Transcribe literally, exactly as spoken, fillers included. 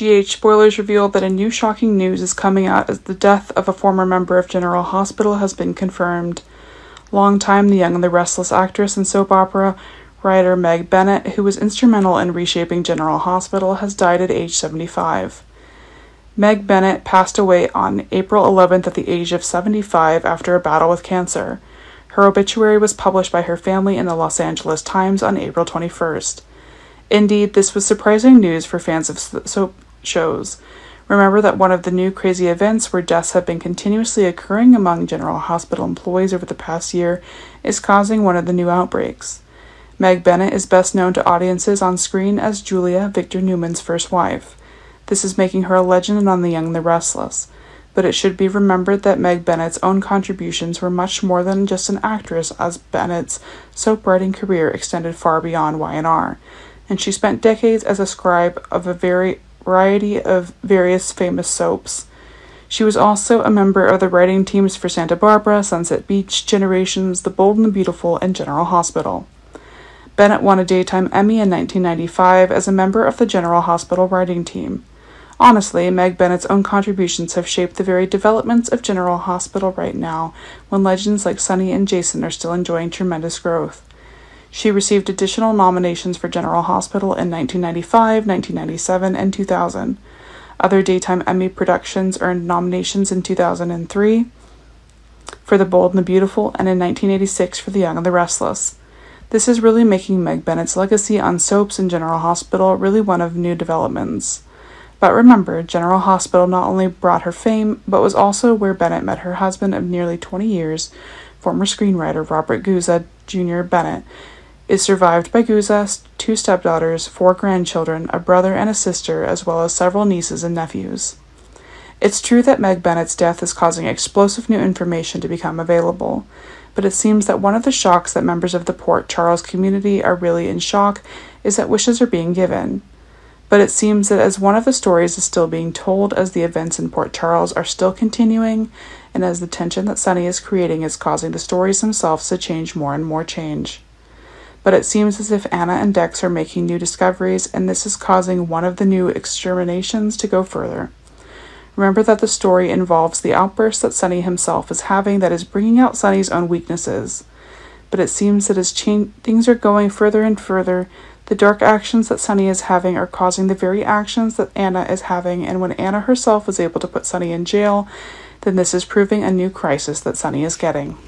G H spoilers reveal that a new shocking news is coming out as the death of a former member of General Hospital has been confirmed. Longtime The Young and the Restless actress and soap opera writer Meg Bennett, who was instrumental in reshaping General Hospital, has died at age seventy-five. Meg Bennett passed away on April eleventh at the age of seventy-five after a battle with cancer. Her obituary was published by her family in the Los Angeles Times on April twenty-first. Indeed, this was surprising news for fans of soap shows. Remember that one of the new crazy events where deaths have been continuously occurring among General Hospital employees over the past year is causing one of the new outbreaks. Meg Bennett is best known to audiences on screen as Julia, Victor Newman's first wife. This is making her a legend on The Young and the Restless, but it should be remembered that Meg Bennett's own contributions were much more than just an actress, as Bennett's soap writing career extended far beyond Y and R, and she spent decades as a scribe of a very variety of various famous soaps. She was also a member of the writing teams for Santa Barbara, Sunset Beach, Generations, The Bold and the Beautiful, and General Hospital. Bennett won a Daytime Emmy in nineteen ninety-five as a member of the General Hospital writing team. Honestly, Meg Bennett's own contributions have shaped the very developments of General Hospital right now, when legends like Sonny and Jason are still enjoying tremendous growth. She received additional nominations for General Hospital in nineteen ninety-five, nineteen ninety-seven, and two thousand. Other Daytime Emmy productions earned nominations in two thousand three for The Bold and the Beautiful, and in nineteen eighty-six for The Young and the Restless. This is really making Meg Bennett's legacy on soaps and General Hospital really one of new developments. But remember, General Hospital not only brought her fame, but was also where Bennett met her husband of nearly twenty years, former screenwriter Robert Guza Junior Bennett is survived by Guza, two stepdaughters, four grandchildren, a brother and a sister, as well as several nieces and nephews. It's true that Meg Bennett's death is causing explosive new information to become available, but it seems that one of the shocks that members of the Port Charles community are really in shock is that wishes are being given. But it seems that as one of the stories is still being told, as the events in Port Charles are still continuing, and as the tension that Sunny is creating is causing the stories themselves to change more and more change. But it seems as if Anna and Dex are making new discoveries, and this is causing one of the new exterminations to go further. Remember that the story involves the outburst that Sunny himself is having that is bringing out Sunny's own weaknesses. But it seems that as cha- things are going further and further, the dark actions that Sunny is having are causing the very actions that Anna is having, and when Anna herself was able to put Sunny in jail, then this is proving a new crisis that Sunny is getting.